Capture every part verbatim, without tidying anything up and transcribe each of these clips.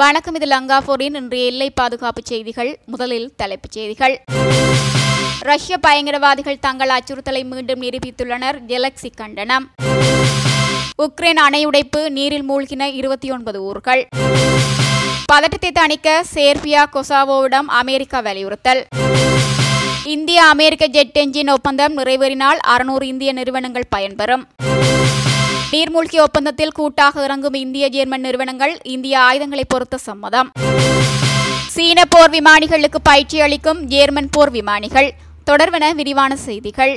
வணக்கம் இது லங்காபோரின் இன்றைய எல்லை பாதுகாப்பு செய்திகள் முதலில் தலைப்புச் செய்திகள் ரஷ்ய பயங்கரவாதிகள் தங்கள் அச்சுறுத்தலை மீண்டும் நிரூபித்துள்ளனர் ஜெலக்ஸி கண்டனம் உக்ரைன் அணை உடைப்பு நீரில் மூழ்கின இருபத்தி ஒன்பது ஊர்கள் பதட்டத்தை தணிக்க சேர்பியா கொசாவோவிடம் அமெரிக்கா வலியுறுத்தல் இந்திய அமெரிக்க ஜெட் என்ஜின் ஒப்பந்தம் நிறைவேறினால் அறுநூறு இந்திய நிறுவனங்கள் பயன்பெறும் நீர்மூழ்கி ஒப்பந்தத்தில் கூட்டாக இறங்கும் இந்திய ஜெர்மன் நிறுவனங்கள் இந்திய ஆயுதங்களை பொறுத்த சம்மதம் சீன போர் விமானிகளுக்கு பயிற்சி அளிக்கும் ஜெர்மன் போர் விமானிகள் தொடர்வன விரிவான செய்திகள்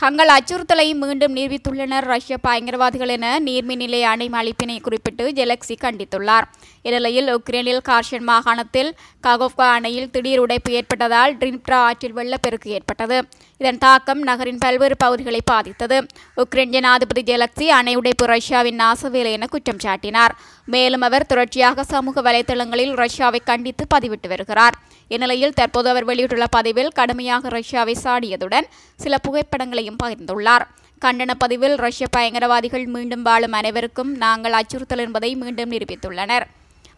தங்கள் அச்சுறுத்தலை மீண்டும் நிரூபித்துள்ளனர் ரஷ்ய பயங்கரவாதிகள் என நீர்மின் நிலைய அணை அழிப்பினை குறிப்பிட்டு ஜெலக்ஸி கண்டித்துள்ளார். இந்நிலையில் உக்ரைனில் கார்ஷன் மாகாணத்தில் ககோவ்கா அணையில் திடீர் உடைப்பு ஏற்பட்டதால் ட்ரினிப்ரா ஆற்றில் வெள்ளப்பெருக்கு ஏற்பட்டது. இதன் தாக்கம் நகரின் பல்வேறு பகுதிகளை பாதித்தது. உக்ரைன் ஜனாதிபதி ஜெலக்ஸி அணை உடைப்பு ரஷ்யாவின் நாசவேலை என குற்றம் சாட்டினார். மேலும் அவர் தொடர்ச்சியாக சமூக வலைதளங்களில் ரஷ்யாவை கண்டித்து பதிவிட்டு வருகிறார். இந்நிலையில் தற்போது அவர் வெளியிட்டுள்ள பதிவில் கடுமையாக ரஷ்யாவை சாடியதுடன் சில புகைப்படங்களையும் பகிர்ந்துள்ளார். கண்டன பதிவில் ரஷ்ய பயங்கரவாதிகள் மீண்டும் வாழும் அனைவருக்கும் நாங்கள் அச்சுறுத்தல் என்பதை மீண்டும் நிரூபித்துள்ளனர்.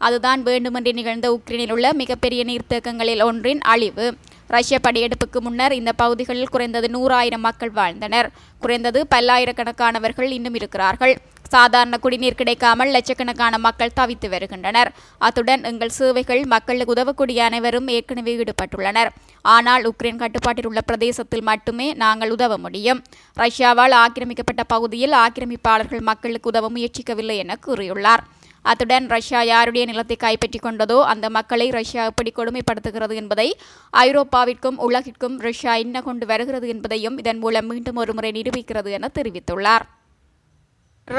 அதுதான் வேண்டுமென்று நிகழ்ந்த உக்ரைனில் உள்ள மிகப்பெரிய நீர்த்தேக்கங்களில் ஒன்றின் அழிவு. ரஷ்ய படையெடுப்புக்கு முன்னர் இந்த பகுதிகளில் குறைந்தது நூறாயிரம் மக்கள் வாழ்ந்தனர். குறைந்தது பல்லாயிரக்கணக்கானவர்கள் இன்னும் இருக்கிறார்கள். சாதாரண குடிநீர் கிடைக்காமல் லட்சக்கணக்கான மக்கள் தவித்து வருகின்றனர். அத்துடன் எங்கள் சேவைகள் மக்களுக்கு உதவக்கூடிய அனைவரும் ஏற்கனவே ஈடுபட்டுள்ளனர். ஆனால் உக்ரைன் கட்டுப்பாட்டில் உள்ள பிரதேசத்தில் மட்டுமே நாங்கள் உதவ முடியும். ரஷ்யாவால் ஆக்கிரமிக்கப்பட்ட பகுதியில் ஆக்கிரமிப்பாளர்கள் மக்களுக்கு உதவ முயற்சிக்கவில்லை என கூறியுள்ளார். அத்துடன் ரஷ்யா யாருடைய நிலத்தை கைப்பற்றிக் கொண்டதோ அந்த மக்களை ரஷ்யா எப்படி கொடுமைப்படுத்துகிறது என்பதை ஐரோப்பாவிற்கும் உலகிற்கும் ரஷ்யா என்ன கொண்டு வருகிறது என்பதையும் இதன் மூலம் மீண்டும் ஒருமுறை நிரூபிக்கிறது என தெரிவித்துள்ளார்.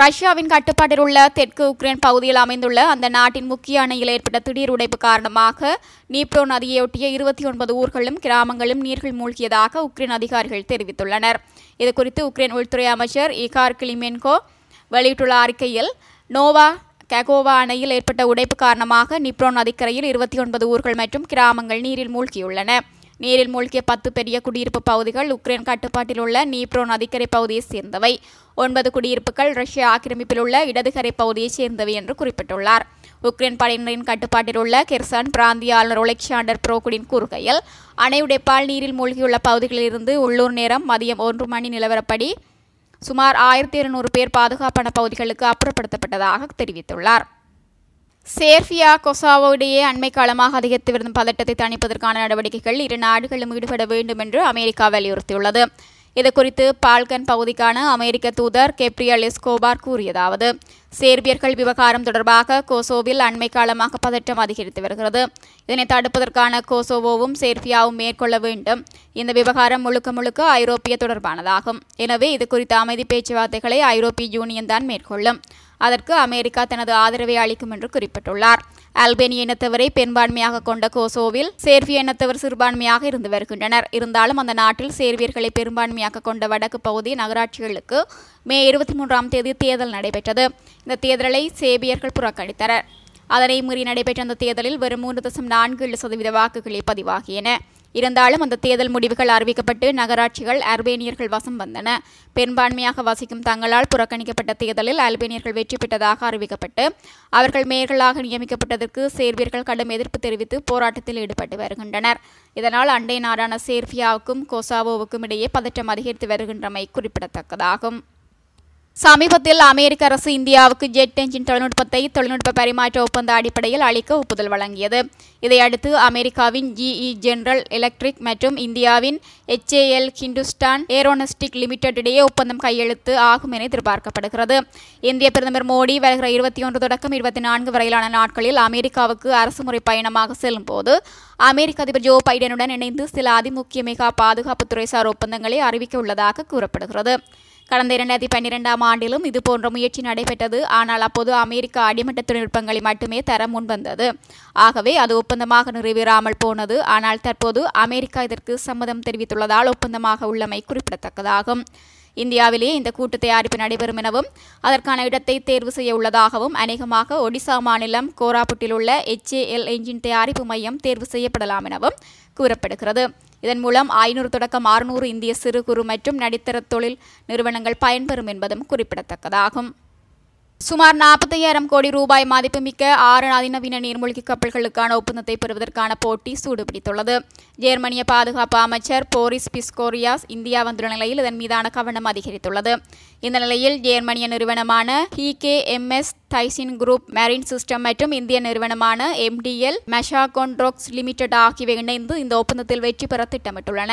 ரஷ்யாவின் கட்டுப்பாட்டில் உள்ள தெற்கு உக்ரைன் பகுதியில் அமைந்துள்ள அந்த நாட்டின் முக்கிய அணையில் ஏற்பட்ட திடீர் உடைப்பு காரணமாக நீப்ரோ நதியையொட்டிய இருபத்தி ஒன்பது ஊர்களும் கிராமங்களும் நீர்கள் மூழ்கியதாக உக்ரைன் அதிகாரிகள் தெரிவித்துள்ளனர். இதுகுறித்து உக்ரைன் உள்துறை அமைச்சர் இகார் கிளிமென்கோ வெளியிட்டுள்ள அறிக்கையில் நோவா ககோவா அணையில் ஏற்பட்ட உடைப்பு காரணமாக நிப்ரோ நதிக்கரையில் இருபத்தி ஒன்பது ஊர்கள் மற்றும் கிராமங்கள் நீரில் மூழ்கியுள்ளன. நீரில் மூழ்கிய பத்து பெரிய குடியிருப்பு பகுதிகள் உக்ரைன் கட்டுப்பாட்டில் உள்ள நீப்ரோ நதிக்கரை பகுதியைச் சேர்ந்தவை. ஒன்பது குடியிருப்புகள் ரஷ்ய ஆக்கிரமிப்பில் உள்ள இடதுகரை பகுதியைச் சேர்ந்தவை என்று குறிப்பிட்டுள்ளார். உக்ரைன் படையினரின் கட்டுப்பாட்டில் உள்ள கெர்சான் பிராந்திய ஆளுநர் ஒலெக்சாண்டர் புரோகுடின் கூறுகையில் அணையுடைப்பால் நீரில் மூழ்கியுள்ள பகுதிகளிலிருந்து உள்ளூர் நேரம் மதியம் ஒன்று மணி நிலவரப்படி சுமார் ஆயிரத்தி இருநூறு பேர் பாதுகாப்பான பகுதிகளுக்கு அப்புறப்படுத்தப்பட்டதாக தெரிவித்துள்ளார். சேர்பியா கொசாவோ இடையே அண்மை காலமாக அதிகரித்து வரும் பதட்டத்தை தணிப்பதற்கான நடவடிக்கைகள் இரு நாடுகளும் ஈடுபட வேண்டும் என்று அமெரிக்கா வலியுறுத்தியுள்ளது. இதுகுறித்து பால்கன் பகுதிக்கான அமெரிக்க தூதர் கேப்ரியல் எஸ்கோபார் கூறியதாவது சேர்பியர்கள் விவகாரம் தொடர்பாக கோசோவில் அண்மை காலமாக பதற்றம் அதிகரித்து வருகிறது. இதனை தடுப்பதற்கான கோசோவோவும் சேர்பியாவும் மேற்கொள்ள வேண்டும். இந்த விவகாரம் முழுக்க முழுக்க ஐரோப்பிய தொடர்பானதாகும். எனவே இதுகுறித்த அமைதி பேச்சுவார்த்தைகளை ஐரோப்பிய யூனியன் தான் மேற்கொள்ளும். அதற்கு அமெரிக்கா தனது ஆதரவை அளிக்கும் என்று குறிப்பிட்டுள்ளார். அல்பேனிய இனத்தவரை பெரும்பான்மையாக கொண்ட கோசோவில் சேர்பிய இனத்தவர் சிறுபான்மையாக இருந்து வருகின்றனர். இருந்தாலும் அந்த நாட்டில் சேர்பியர்களை பெரும்பான்மையாக கொண்ட வடக்கு பகுதி நகராட்சிகளுக்கு மே இருபத்தி மூன்றாம் தேதி தேர்தல் நடைபெற்றது. இந்த தேர்தலை சேர்பியர்கள் புறக்கணித்தனர். அதனை மீறி நடைபெற்ற அந்த தேர்தலில் வெறும் மூன்று தசம் நான்கு ஏழு சதவீத வாக்குகளே பதிவாகியன. இருந்தாலும் அந்த தேர்தல் முடிவுகள் அறிவிக்கப்பட்டு நகராட்சிகள் அல்பேனியர்கள் வசம் வந்தன. பெரும்பான்மையாக வசிக்கும் தங்களால் புறக்கணிக்கப்பட்ட தேர்தலில் அல்பேனியர்கள் வெற்றி பெற்றதாக அறிவிக்கப்பட்டு அவர்கள் மேயர்களாக நியமிக்கப்பட்டதற்கு சேர்பியர்கள் கடும் எதிர்ப்பு தெரிவித்து போராட்டத்தில் ஈடுபட்டு வருகின்றனர். இதனால் அண்டை நாடான சேர்பியாவுக்கும் கொசாவோவுக்கும் இடையே பதற்றம் அதிகரித்து வருகின்றமை குறிப்பிடத்தக்கதாகும். சமீபத்தில் அமெரிக்க அரசு இந்தியாவுக்கு ஜெட் என்ஜின் தொழில்நுட்பத்தை தொழில்நுட்ப பரிமாற்ற ஒப்பந்த அடிப்படையில் அளிக்க ஒப்புதல் வழங்கியது. இதையடுத்து அமெரிக்காவின் ஜிஇ ஜெனரல் எலக்ட்ரிக் மற்றும் இந்தியாவின் ஹெச்ஏஎல் ஹிந்துஸ்தான் ஏரோனஸ்டிக் லிமிடெட் இடையே ஒப்பந்தம் கையெழுத்து ஆகும் என எதிர்பார்க்கப்படுகிறது. இந்திய பிரதமர் மோடி வருகிற இருபத்தி ஒன்று தொடக்கம் இருபத்தி நான்கு வரையிலான நாட்களில் அமெரிக்காவுக்கு அரசுமுறை பயணமாக செல்லும் போது அமெரிக்க அதிபர் ஜோ பைடனுடன் இணைந்து சில அதிமுக்கிய மெகா பாதுகாப்புத்துறைசார் ஒப்பந்தங்களை அறிவிக்க உள்ளதாக கூறப்படுகிறது. கடந்த இரண்டாயிரத்தி பன்னிரெண்டாம் ஆண்டிலும் இதுபோன்ற முயற்சி நடைபெற்றது. ஆனால் அப்போது அமெரிக்கா அடிமட்ட தொழில்நுட்பங்களை மட்டுமே தர முன்வந்தது. ஆகவே அது ஒப்பந்தமாக நிறைவேறாமல் போனது. ஆனால் தற்போது அமெரிக்கா இதற்கு சம்மதம் தெரிவித்துள்ளதால் ஒப்பந்தமாக உள்ளமை குறிப்பிடத்தக்கதாகும். இந்தியாவிலே இந்த கூட்டு தயாரிப்பு நடைபெறும் எனவும் அதற்கான இடத்தை தேர்வு செய்ய உள்ளதாகவும் அநேகமாக ஒடிசா மாநிலம் கோராபுட்டில் உள்ள H A L என்ஜின் தயாரிப்பு மையம் தேர்வு செய்யப்படலாம் எனவும் கூறப்படுகிறது. இதன் மூலம் ஐநூறு தொடக்கம் அறுநூறு இந்திய சிறு குறு மற்றும் நடுத்தர தொழில் நிறுவனங்கள் பயன்பெறும் என்பதும் குறிப்பிடத்தக்கதாகும். சுமார் நாற்பத்தையாயிரம் கோடி ரூபாய் மதிப்புமிக்க ஆறு அதிநவீன நீர்மூழ்கி கப்பல்களுக்கான ஒப்பந்தத்தை பெறுவதற்கான போட்டி சூடுபிடித்துள்ளது. ஜெர்மனிய பாதுகாப்பு அமைச்சர் போரிஸ் பிஸ்கோரியாஸ் இந்தியா வந்துள்ள நிலையில் இதன் மீதான கவனம் அதிகரித்துள்ளது. இந்த நிலையில் ஜெர்மனிய நிறுவனமான P K M S Tyson Group Marine System மற்றும் இந்திய நிறுவனமான M D L Masha Condrox Limited ஆகியவை இணைந்து இந்த ஒப்பந்தத்தில் வெற்றி பெற திட்டமிட்டுள்ளன.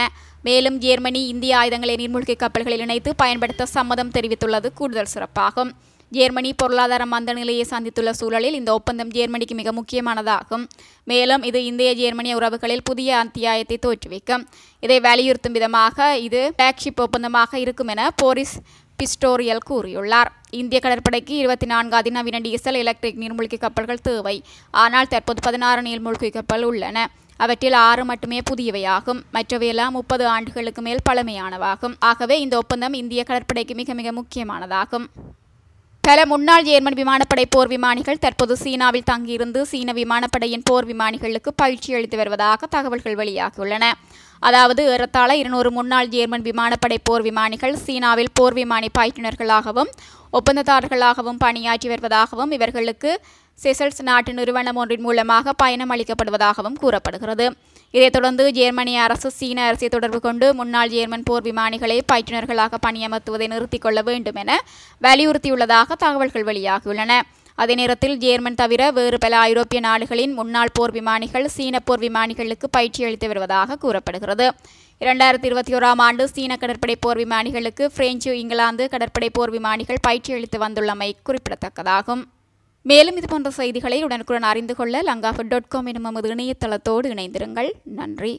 மேலும் ஜெர்மனி இந்திய ஆயுதங்களை நீர்மூழ்கி கப்பல்களில் இணைத்து பயன்படுத்த சம்மதம் தெரிவித்துள்ளது கூடுதல் சிறப்பாகும். ஜெர்மனி பொருளாதார மந்த நிலையை சந்தித்துள்ள சூழலில் இந்த ஒப்பந்தம் ஜெர்மனிக்கு மிக முக்கியமானதாகும். மேலும் இது இந்திய ஜெர்மனிய உறவுகளில் புதிய அத்தியாயத்தை தோற்றுவிக்கும். இதை வலியுறுத்தும் விதமாக இது ஃபிளாக்ஷிப் ஒப்பந்தமாக இருக்கும் என போரிஸ் பிஸ்டோரியல் கூறியுள்ளார். இந்திய கடற்படைக்கு இருபத்தி நான்கு அதிநவீன டீசல் எலக்ட்ரிக் நீர்மூழ்கி கப்பல்கள் தேவை. ஆனால் தற்போது பதினாறு நீர்மூழ்கி கப்பல் உள்ளன. அவற்றில் ஆறு மட்டுமே புதியவையாகும். மற்றவையெல்லாம் முப்பது ஆண்டுகளுக்கு மேல் பழமையானவாகும். ஆகவே இந்த ஒப்பந்தம் இந்திய கடற்படைக்கு மிக மிக முக்கியமானதாகும். பல முன்னாள் ஜெர்மன் விமானப்படை போர் விமானிகள் தற்போது சீனாவில் தங்கியிருந்து சீன விமானப்படையின் போர் விமானிகளுக்கு பயிற்சி அளித்து வருவதாக தகவல்கள் வெளியாகியுள்ளன. அதாவது ஏறத்தாழ இருநூறு முன்னாள் ஜெர்மன் விமானப்படை போர் விமானிகள் சீனாவில் போர் விமானி பயிற்றுநர்களாகவும் ஒப்பந்ததாரர்களாகவும் பணியாற்றி வருவதாகவும் இவர்களுக்கு செசல்ஸ் நாட்டு நிறுவனம் ஒன்றின் மூலமாக பயணம் அளிக்கப்படுவதாகவும் கூறப்படுகிறது. இதைத் தொடர்ந்து ஜெர்மனிய அரசு சீன அரசை தொடர்பு கொண்டு முன்னாள் ஜெர்மன் போர் விமானிகளை பயிற்றுநர்களாக பணியமர்த்துவதை நிறுத்திக் கொள்ள வேண்டும் என வலியுறுத்தியுள்ளதாக தகவல்கள் வெளியாகியுள்ளன. அதே நேரத்தில் ஜேர்மன் தவிர வேறு பல ஐரோப்பிய நாடுகளின் முன்னாள் போர் விமானிகள் சீன போர் விமானிகளுக்கு பயிற்சி அளித்து வருவதாக கூறப்படுகிறது. இரண்டாயிரத்தி இருபத்தி ஓராம் ஆண்டு சீன கடற்படை போர் விமானிகளுக்கு பிரெஞ்சு இங்கிலாந்து கடற்படை போர் விமானிகள் பயிற்சி அளித்து வந்துள்ளமை குறிப்பிடத்தக்கதாகும். மேலும் இதுபோன்ற செய்திகளை உடனுக்குடன் அறிந்து கொள்ள லங்காஃபுட் டாட் காம் எனும் நமது இணையதளத்தோடு இணைந்திருங்கள். நன்றி.